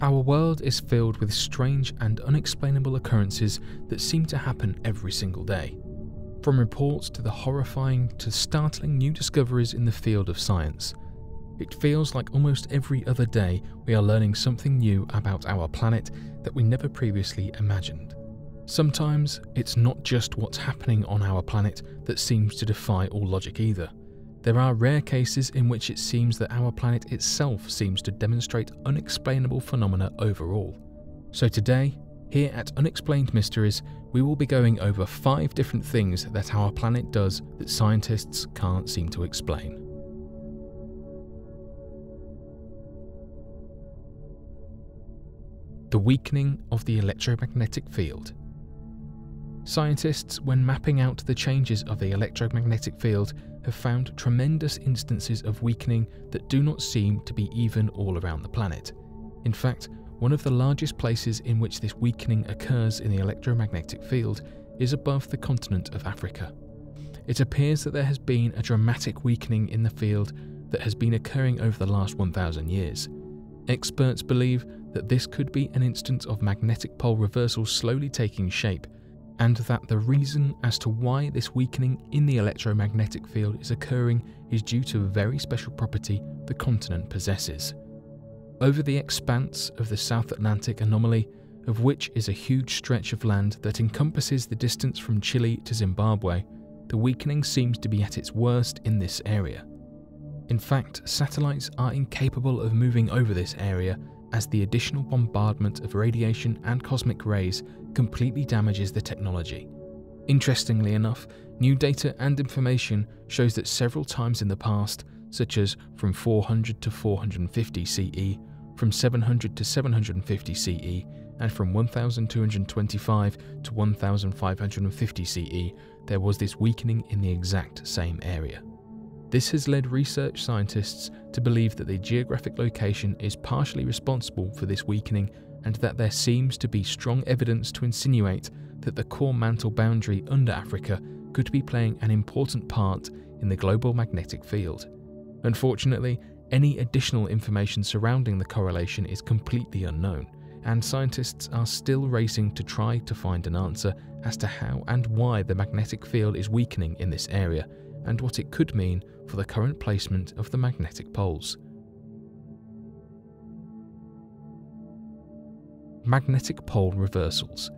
Our world is filled with strange and unexplainable occurrences that seem to happen every single day. From reports to the horrifying to startling new discoveries in the field of science, it feels like almost every other day we are learning something new about our planet that we never previously imagined. Sometimes it's not just what's happening on our planet that seems to defy all logic either. There are rare cases in which it seems that our planet itself seems to demonstrate unexplainable phenomena overall. So today, here at Unexplained Mysteries, we will be going over 5 different things that our planet does that scientists can't seem to explain. The weakening of the electromagnetic field. Scientists, when mapping out the changes of the electromagnetic field, have found tremendous instances of weakening that do not seem to be even all around the planet. In fact, one of the largest places in which this weakening occurs in the electromagnetic field is above the continent of Africa. It appears that there has been a dramatic weakening in the field that has been occurring over the last 1,000 years. Experts believe that this could be an instance of magnetic pole reversal slowly taking shape, and that the reason as to why this weakening in the electromagnetic field is occurring is due to a very special property the continent possesses. Over the expanse of the South Atlantic anomaly, of which is a huge stretch of land that encompasses the distance from Chile to Zimbabwe, the weakening seems to be at its worst in this area. In fact, satellites are incapable of moving over this area, as the additional bombardment of radiation and cosmic rays completely damages the technology. Interestingly enough, new data and information shows that several times in the past, such as from 400 to 450 CE, from 700 to 750 CE, and from 1225 to 1550 CE, there was this weakening in the exact same area. This has led research scientists to believe that the geographic location is partially responsible for this weakening, and that there seems to be strong evidence to insinuate that the core mantle boundary under Africa could be playing an important part in the global magnetic field. Unfortunately, any additional information surrounding the correlation is completely unknown, and scientists are still racing to try to find an answer as to how and why the magnetic field is weakening in this area, and what it could mean for the current placement of the magnetic poles. Magnetic pole reversals.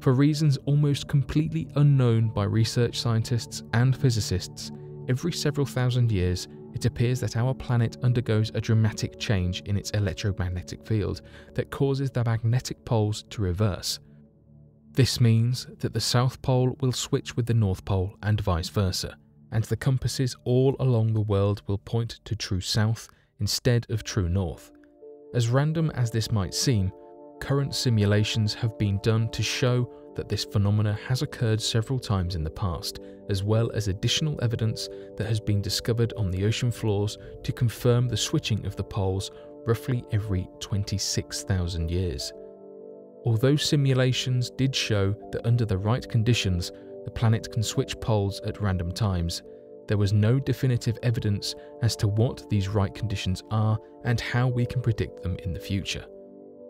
For reasons almost completely unknown by research scientists and physicists, every several thousand years it appears that our planet undergoes a dramatic change in its electromagnetic field that causes the magnetic poles to reverse. This means that the South Pole will switch with the North Pole and vice versa, and the compasses all along the world will point to true south instead of true north. As random as this might seem, current simulations have been done to show that this phenomena has occurred several times in the past, as well as additional evidence that has been discovered on the ocean floors to confirm the switching of the poles roughly every 26,000 years. Although simulations did show that under the right conditions, the planet can switch poles at random times, there was no definitive evidence as to what these right conditions are and how we can predict them in the future.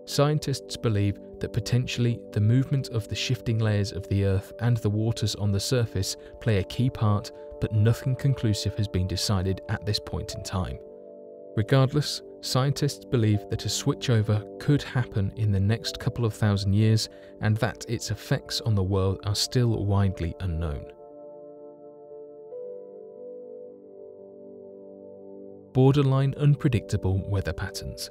Scientists believe that potentially the movement of the shifting layers of the Earth and the waters on the surface play a key part, but nothing conclusive has been decided at this point in time. Regardless, scientists believe that a switchover could happen in the next couple of thousand years, and that its effects on the world are still widely unknown. Borderline unpredictable weather patterns.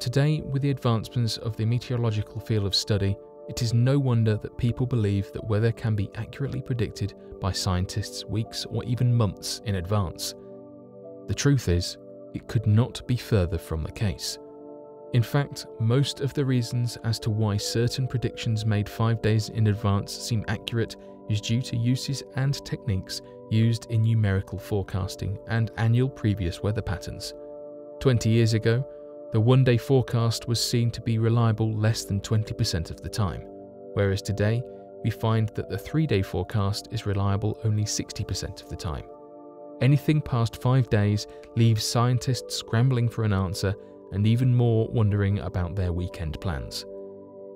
Today, with the advancements of the meteorological field of study, it is no wonder that people believe that weather can be accurately predicted by scientists weeks or even months in advance. The truth is, it could not be further from the case. In fact, most of the reasons as to why certain predictions made 5 days in advance seem accurate is due to uses and techniques used in numerical forecasting and annual previous weather patterns. 20 years ago, the one-day forecast was seen to be reliable less than 20% of the time, whereas today, we find that the three-day forecast is reliable only 60% of the time. Anything past 5 days leaves scientists scrambling for an answer, and even more wondering about their weekend plans.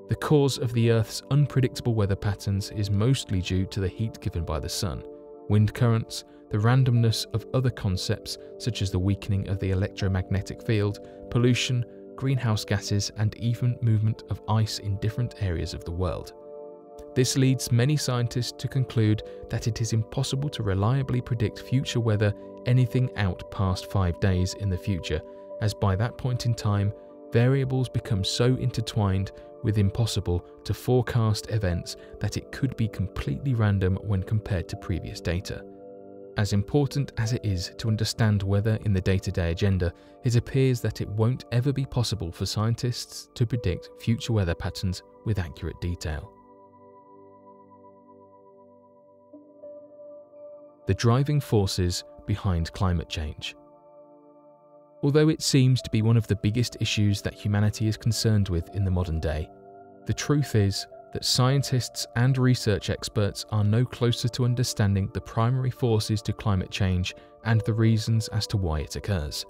The cause of the Earth's unpredictable weather patterns is mostly due to the heat given by the sun, wind currents, the randomness of other concepts such as the weakening of the electromagnetic field, pollution, greenhouse gases, and even movement of ice in different areas of the world. This leads many scientists to conclude that it is impossible to reliably predict future weather anything out past 5 days in the future, as by that point in time, variables become so intertwined with impossible to forecast events that it could be completely random when compared to previous data. As important as it is to understand weather in the day-to-day agenda, it appears that it won't ever be possible for scientists to predict future weather patterns with accurate detail. The driving forces behind climate change. Although it seems to be one of the biggest issues that humanity is concerned with in the modern day, the truth is that scientists and research experts are no closer to understanding the primary forces to climate change and the reasons as to why it occurs.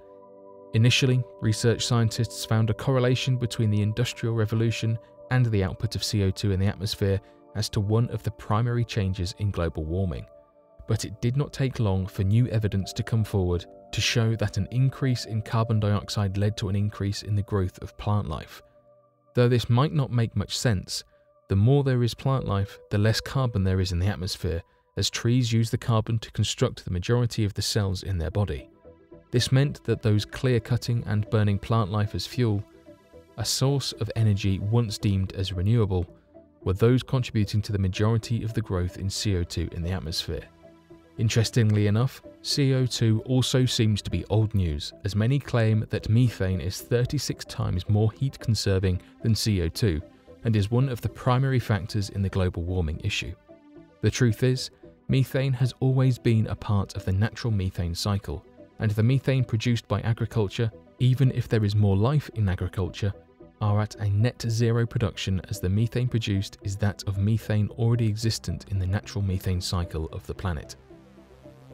Initially, research scientists found a correlation between the Industrial Revolution and the output of CO2 in the atmosphere as to one of the primary changes in global warming. But it did not take long for new evidence to come forward to show that an increase in carbon dioxide led to an increase in the growth of plant life. Though this might not make much sense, the more there is plant life, the less carbon there is in the atmosphere, as trees use the carbon to construct the majority of the cells in their body. This meant that those clear-cutting and burning plant life as fuel, a source of energy once deemed as renewable, were those contributing to the majority of the growth in CO2 in the atmosphere. Interestingly enough, CO2 also seems to be old news, as many claim that methane is 36 times more heat-conserving than CO2 and is one of the primary factors in the global warming issue. The truth is, methane has always been a part of the natural methane cycle, and the methane produced by agriculture, even if there is more life in agriculture, are at a net zero production, as the methane produced is that of methane already existent in the natural methane cycle of the planet.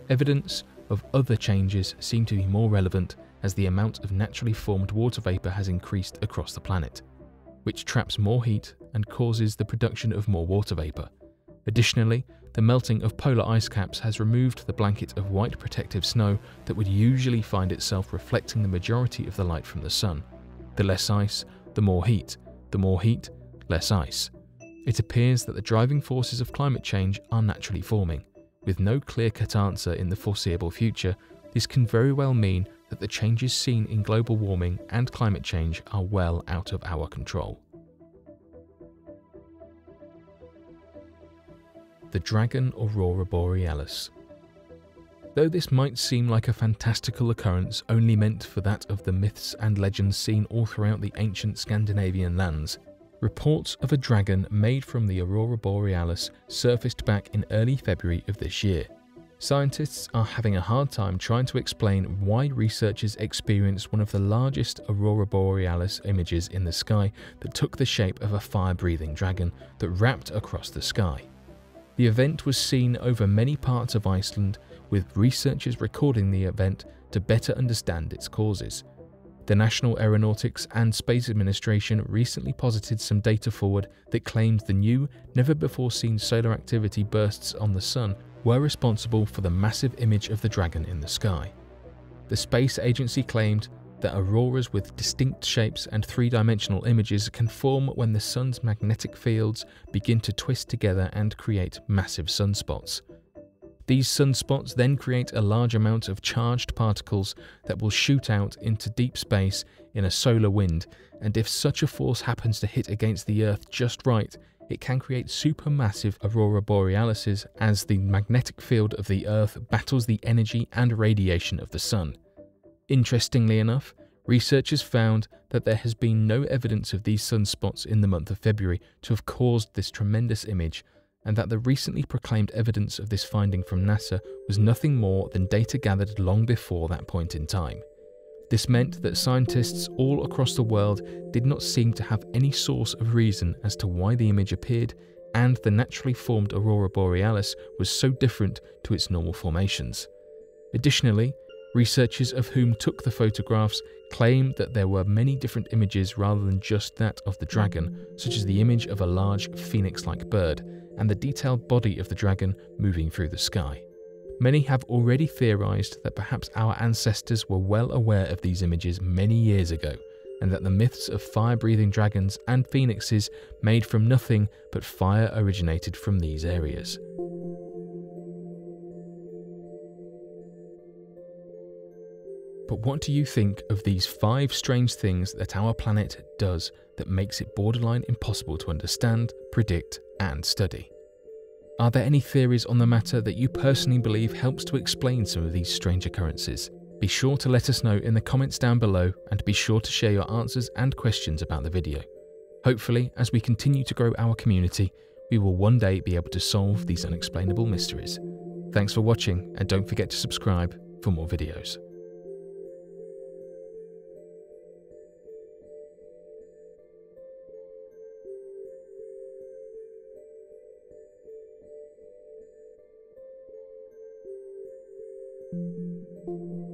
Evidence of other changes seem to be more relevant, as the amount of naturally formed water vapor has increased across the planet, which traps more heat and causes the production of more water vapor. Additionally, the melting of polar ice caps has removed the blanket of white protective snow that would usually find itself reflecting the majority of the light from the sun. The less ice, the more heat. The more heat, less ice. It appears that the driving forces of climate change are naturally forming. With no clear-cut answer in the foreseeable future, this can very well mean that the changes seen in global warming and climate change are well out of our control. The Dragon Aurora Borealis. Though this might seem like a fantastical occurrence only meant for that of the myths and legends seen all throughout the ancient Scandinavian lands, reports of a dragon made from the Aurora Borealis surfaced back in early February of this year. Scientists are having a hard time trying to explain why researchers experienced one of the largest Aurora Borealis images in the sky that took the shape of a fire-breathing dragon that wrapped across the sky. The event was seen over many parts of Iceland, with researchers recording the event to better understand its causes. The National Aeronautics and Space Administration recently posited some data forward that claimed the new, never-before-seen solar activity bursts on the Sun were responsible for the massive image of the dragon in the sky. The space agency claimed that auroras with distinct shapes and three-dimensional images can form when the Sun's magnetic fields begin to twist together and create massive sunspots. These sunspots then create a large amount of charged particles that will shoot out into deep space in a solar wind, and if such a force happens to hit against the Earth just right, it can create supermassive aurora borealises as the magnetic field of the Earth battles the energy and radiation of the Sun. Interestingly enough, researchers found that there has been no evidence of these sunspots in the month of February to have caused this tremendous image, and that the recently proclaimed evidence of this finding from NASA was nothing more than data gathered long before that point in time. This meant that scientists all across the world did not seem to have any source of reason as to why the image appeared, and the naturally formed aurora borealis was so different to its normal formations. Additionally, Researchers of whom took the photographs claimed that there were many different images rather than just that of the dragon, such as the image of a large phoenix-like bird and the detailed body of the dragon moving through the sky. Many have already theorized that perhaps our ancestors were well aware of these images many years ago, and that the myths of fire-breathing dragons and phoenixes made from nothing but fire originated from these areas. But what do you think of these 5 strange things that our planet does that makes it borderline impossible to understand, predict, and study? Are there any theories on the matter that you personally believe helps to explain some of these strange occurrences? Be sure to let us know in the comments down below, and be sure to share your answers and questions about the video. Hopefully, as we continue to grow our community, we will one day be able to solve these unexplainable mysteries. Thanks for watching, and don't forget to subscribe for more videos. Thank you.